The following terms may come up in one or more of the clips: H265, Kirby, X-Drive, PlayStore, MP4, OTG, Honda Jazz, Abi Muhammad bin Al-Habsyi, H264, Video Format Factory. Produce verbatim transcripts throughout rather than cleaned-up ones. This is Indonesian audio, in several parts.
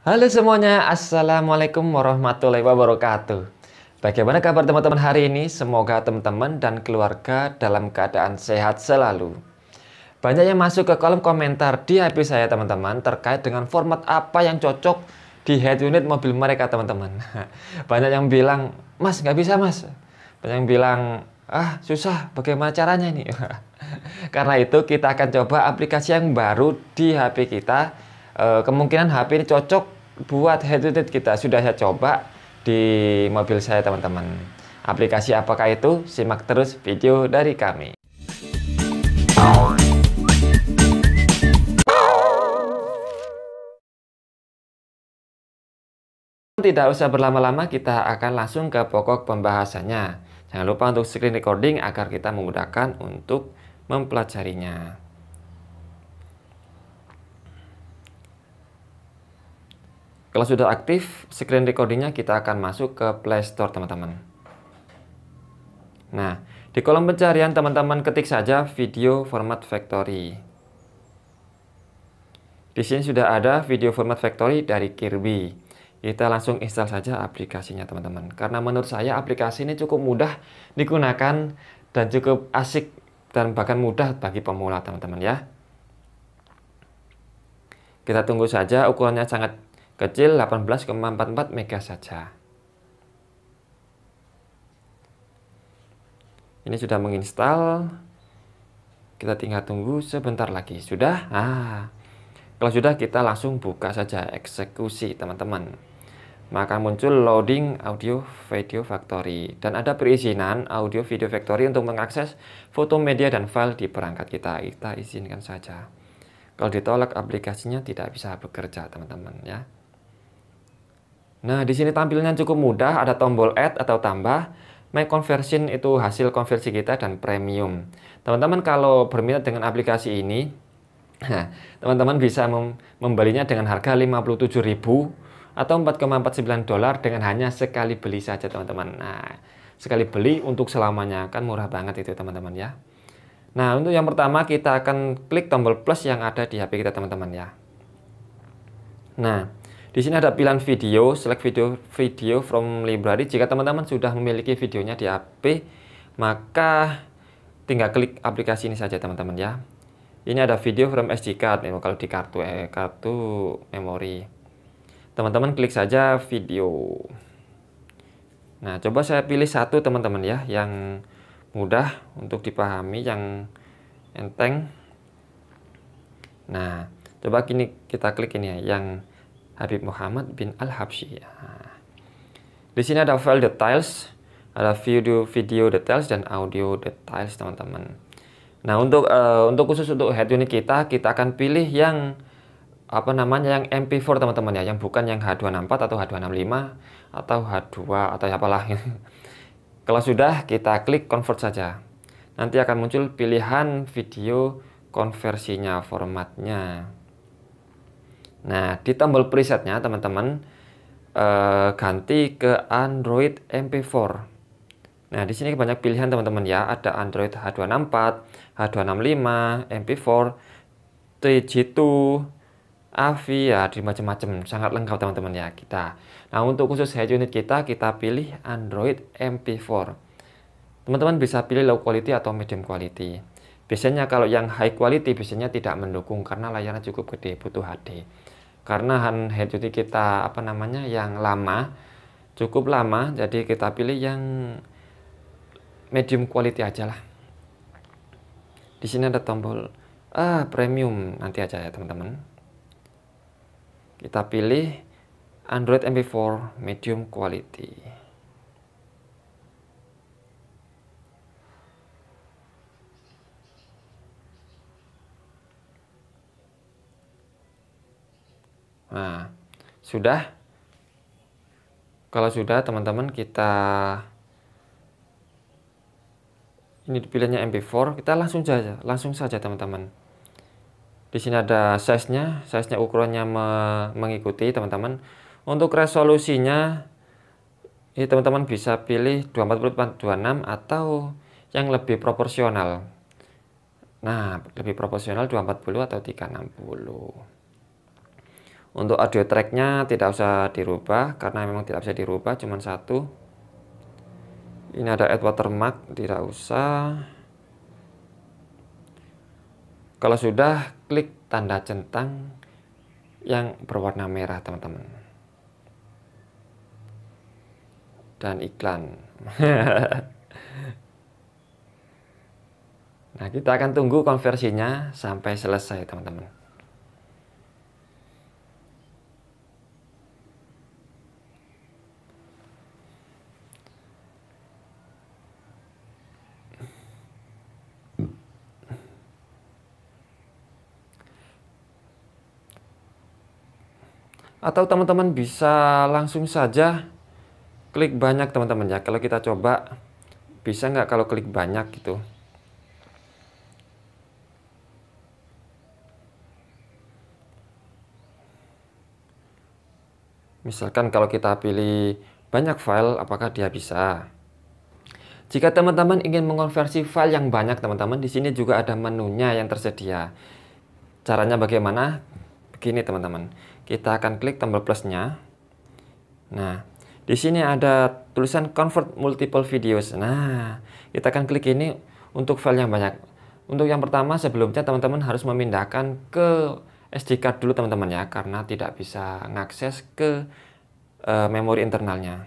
Halo semuanya, assalamualaikum warahmatullahi wabarakatuh. Bagaimana kabar teman-teman hari ini? Semoga teman-teman dan keluarga dalam keadaan sehat selalu. Banyak yang masuk ke kolom komentar di H P saya teman-teman, terkait dengan format apa yang cocok di head unit mobil mereka teman-teman. Banyak yang bilang, mas nggak bisa mas. Banyak yang bilang, ah susah bagaimana caranya ini. Karena itu kita akan coba aplikasi yang baru di H P kita. Kemungkinan H P ini cocok buat head unit kita. Sudah saya coba di mobil saya teman-teman. Aplikasi apakah itu? Simak terus video dari kami. Tidak usah berlama-lama, kita akan langsung ke pokok pembahasannya. Jangan lupa untuk screen recording agar kita memudahkan untuk mempelajarinya. Kalau sudah aktif screen recordingnya, kita akan masuk ke PlayStore teman-teman. Nah, di kolom pencarian teman-teman ketik saja Video Format Factory. Di sini sudah ada Video Format Factory dari Kirby. Kita langsung install saja aplikasinya teman-teman. Karena menurut saya aplikasi ini cukup mudah digunakan dan cukup asik dan bahkan mudah bagi pemula teman-teman ya. Kita tunggu saja, ukurannya sangat kecil, delapan belas koma empat puluh empat mega saja. Ini sudah menginstal. Kita tinggal tunggu sebentar lagi. Sudah? Ah. Kalau sudah kita langsung buka saja eksekusi, teman-teman. Maka muncul loading audio video factory dan ada perizinan audio video factory untuk mengakses foto media dan file di perangkat kita. Kita izinkan saja. Kalau ditolak aplikasinya tidak bisa bekerja, teman-teman ya. Nah, di sini tampilannya cukup mudah, ada tombol add atau tambah, make conversion itu hasil konversi kita dan premium. Teman-teman kalau berminat dengan aplikasi ini, teman-teman bisa mem membelinya dengan harga lima puluh tujuh ribu atau empat koma empat sembilan dolar dengan hanya sekali beli saja, teman-teman. Nah, sekali beli untuk selamanya kan murah banget itu, teman-teman ya. Nah, untuk yang pertama kita akan klik tombol plus yang ada di H P kita, teman-teman ya. Nah, di sini ada pilihan video, select video video from library. Jika teman-teman sudah memiliki videonya di H P, maka tinggal klik aplikasi ini saja, teman-teman ya. Ini ada video from S D card, kalau di kartu eh, kartu memori. Teman-teman klik saja video. Nah, coba saya pilih satu, teman-teman ya, yang mudah untuk dipahami, yang enteng. Nah, coba kini kita klik ini ya, yang Abi Muhammad bin Al-Habsyi. Nah, di sini ada file details, ada video video details dan audio details, teman-teman. Nah, untuk uh, untuk khusus untuk head unit kita, kita akan pilih yang apa namanya, yang M P empat, teman-teman ya, yang bukan yang H dua enam empat atau H dua enam lima atau H dua atau apalah. Kalau sudah, kita klik convert saja. Nanti akan muncul pilihan video konversinya, formatnya. Nah, di tombol presetnya, teman-teman, eh, ganti ke Android M P empat. Nah, di sini banyak pilihan, teman-teman ya. Ada Android H dua enam empat, H dua enam lima, M P empat, T G dua, AVI, ya, di macam-macam. Sangat lengkap, teman-teman ya, kita. Nah, untuk khusus head unit kita, kita pilih Android M P empat. Teman-teman bisa pilih low quality atau medium quality. Biasanya kalau yang high quality biasanya tidak mendukung karena layarnya cukup gede, butuh H D. Karena head unit kita apa namanya, yang lama, cukup lama, jadi kita pilih yang medium quality aja lah. Di sini ada tombol ah premium, nanti aja ya, teman-teman. Kita pilih Android M P empat medium quality. Nah, sudah. Kalau sudah, teman-teman, kita ini pilihannya M P empat, kita langsung saja, langsung saja teman-teman. Di sini ada size-nya, size-nya ukurannya me mengikuti teman-teman. Untuk resolusinya, ini teman-teman bisa pilih dua ratus empat puluh per dua ratus enam atau yang lebih proporsional. Nah, lebih proporsional dua ratus empat puluh atau tiga ratus enam puluh. Untuk audio tracknya tidak usah dirubah karena memang tidak bisa dirubah, cuman satu. Ini ada add watermark, tidak usah. Kalau sudah, klik tanda centang yang berwarna merah, teman-teman. Dan iklan. Nah, kita akan tunggu konversinya sampai selesai, teman-teman. Atau teman-teman bisa langsung saja klik banyak, teman-teman, ya. Kalau kita coba, bisa nggak kalau klik banyak gitu? Misalkan kalau kita pilih banyak file, apakah dia bisa? Jika teman-teman ingin mengonversi file yang banyak, teman-teman, di sini juga ada menunya yang tersedia. Caranya bagaimana? Begini, teman-teman. Kita akan klik tombol plusnya. Nah, di sini ada tulisan convert multiple videos. Nah, kita akan klik ini untuk file yang banyak. Untuk yang pertama, sebelumnya teman-teman harus memindahkan ke S D card dulu, teman-teman, ya, karena tidak bisa mengakses ke e, memori internalnya.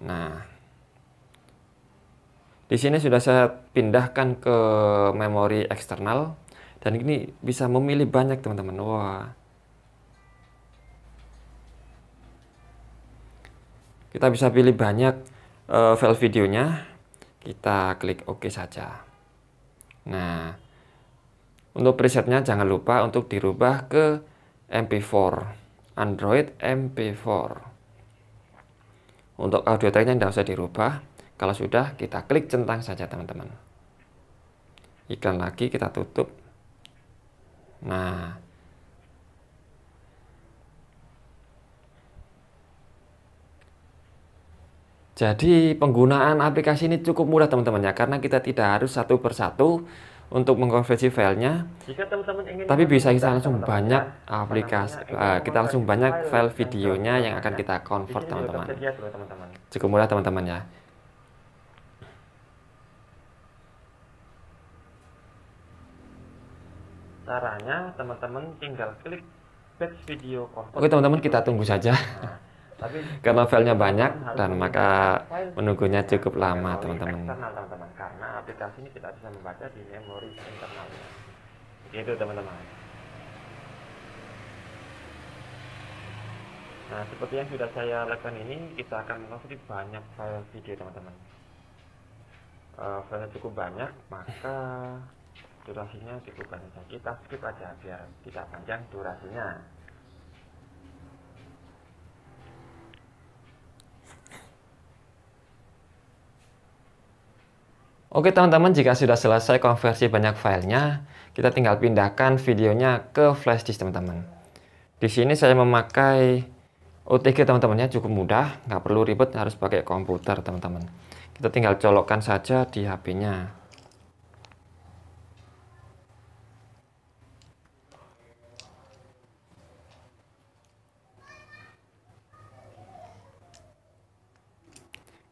Nah, di sini sudah saya pindahkan ke memori eksternal dan ini bisa memilih banyak, teman-teman. Wah. Kita bisa pilih banyak e, file videonya. Kita klik OK saja. Nah, untuk presetnya jangan lupa untuk dirubah ke M P four, Android M P four. Untuk audio tracknya tidak usah dirubah. Kalau sudah, kita klik centang saja, teman-teman. Iklan lagi, kita tutup. Nah, jadi penggunaan aplikasi ini cukup mudah, teman-teman, ya, karena kita tidak harus satu persatu untuk mengkonversi filenya, tapi bisa kita langsung banyak aplikasi, uh, kita langsung banyak file videonya yang akan kita convert, teman-teman. Cukup mudah, teman-teman, ya. Caranya, teman-teman tinggal klik batch video convert. Oke, teman-teman, kita tunggu saja. Karena filenya banyak dan maka menunggunya cukup lama, teman-teman. Karena aplikasi ini tidak bisa membaca di memori internalnya. Gitu, teman-teman. Nah, seperti yang sudah saya lakukan ini, kita akan mengkonversi banyak file video, teman-teman. Uh, filenya cukup banyak, maka durasinya cukup banyak. Kita skip aja biar tidak panjang durasinya. Oke, teman-teman, jika sudah selesai konversi banyak filenya, kita tinggal pindahkan videonya ke flash disk, teman-teman. Di sini saya memakai O T G, teman-temannya, cukup mudah, nggak perlu ribet harus pakai komputer, teman-teman. Kita tinggal colokkan saja di H P-nya.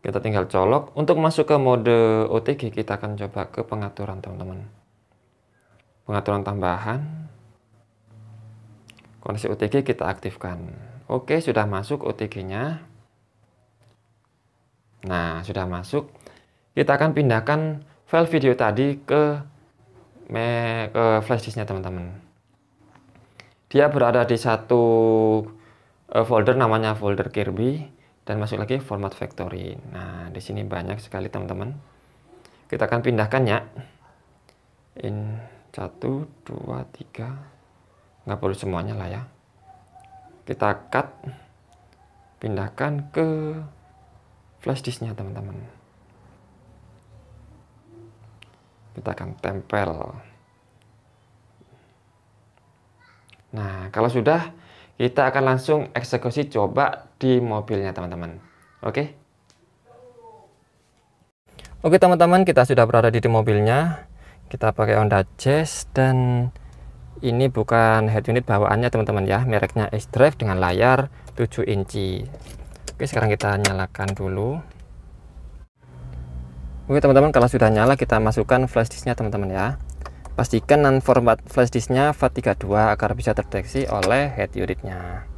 Kita tinggal colok. Untuk masuk ke mode O T G, kita akan coba ke pengaturan, teman-teman. Pengaturan tambahan. Koneksi O T G kita aktifkan. Oke, sudah masuk O T G-nya. Nah, sudah masuk. Kita akan pindahkan file video tadi ke, ke flash disk-nya, teman-teman. Dia berada di satu folder, namanya folder Kirby. Dan masuk lagi format factory. Nah, di sini banyak sekali, teman-teman. Kita akan pindahkan, ya. In satu, dua, tiga. Nggak perlu semuanya lah, ya. Kita cut. Pindahkan ke flash disknya, teman-teman. Kita akan tempel. Nah, kalau sudah, kita akan langsung eksekusi coba di mobilnya, teman-teman. Oke. Oke, teman-teman, kita sudah berada di, di mobilnya. Kita pakai Honda Jazz dan Ini bukan head unit bawaannya teman-teman ya, mereknya X-Drive dengan layar tujuh inci. Oke, sekarang kita nyalakan dulu. Oke teman-teman, kalau sudah nyala kita masukkan flashdisknya teman-teman ya. Pastikan non format flashdisknya V A T tiga dua agar bisa terdeteksi oleh head unitnya.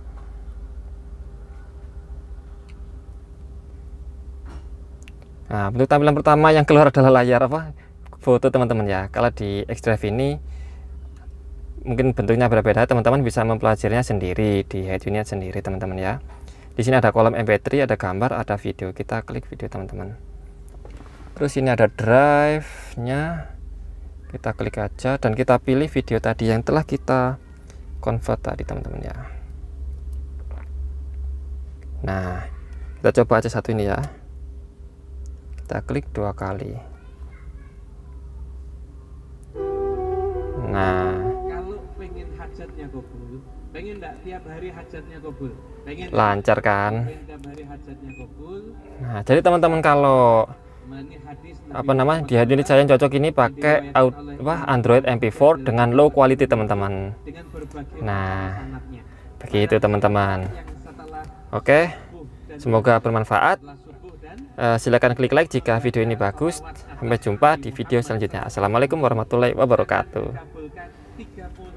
Nah, bentuk tampilan pertama yang keluar adalah layar apa? Foto teman-teman ya. Kalau di X-Drive ini mungkin bentuknya berbeda, teman-teman bisa mempelajarinya sendiri di head unit sendiri teman-teman ya. Di sini ada kolom M P tiga, ada gambar, ada video. Kita klik video teman-teman. Terus ini ada drive-nya. Kita klik aja dan kita pilih video tadi yang telah kita convert tadi teman-teman ya. Nah, kita coba aja satu ini ya. Kita klik dua kali. Nah, hajatnya kobul, pengen enggak tiap hari hajatnya kobul, pengen lancar kan? Pengen tiap hari hajatnya kobul. Nah, jadi teman-teman kalau hadis, apa namanya di hadis ini saya yang cocok ini pakai out, apa, Android M P empat dengan low quality teman-teman. Nah, begitu teman-teman. Oke, semoga bermanfaat. Uh, silakan klik like jika video ini bagus. Sampai jumpa di video selanjutnya. Assalamualaikum warahmatullahi wabarakatuh.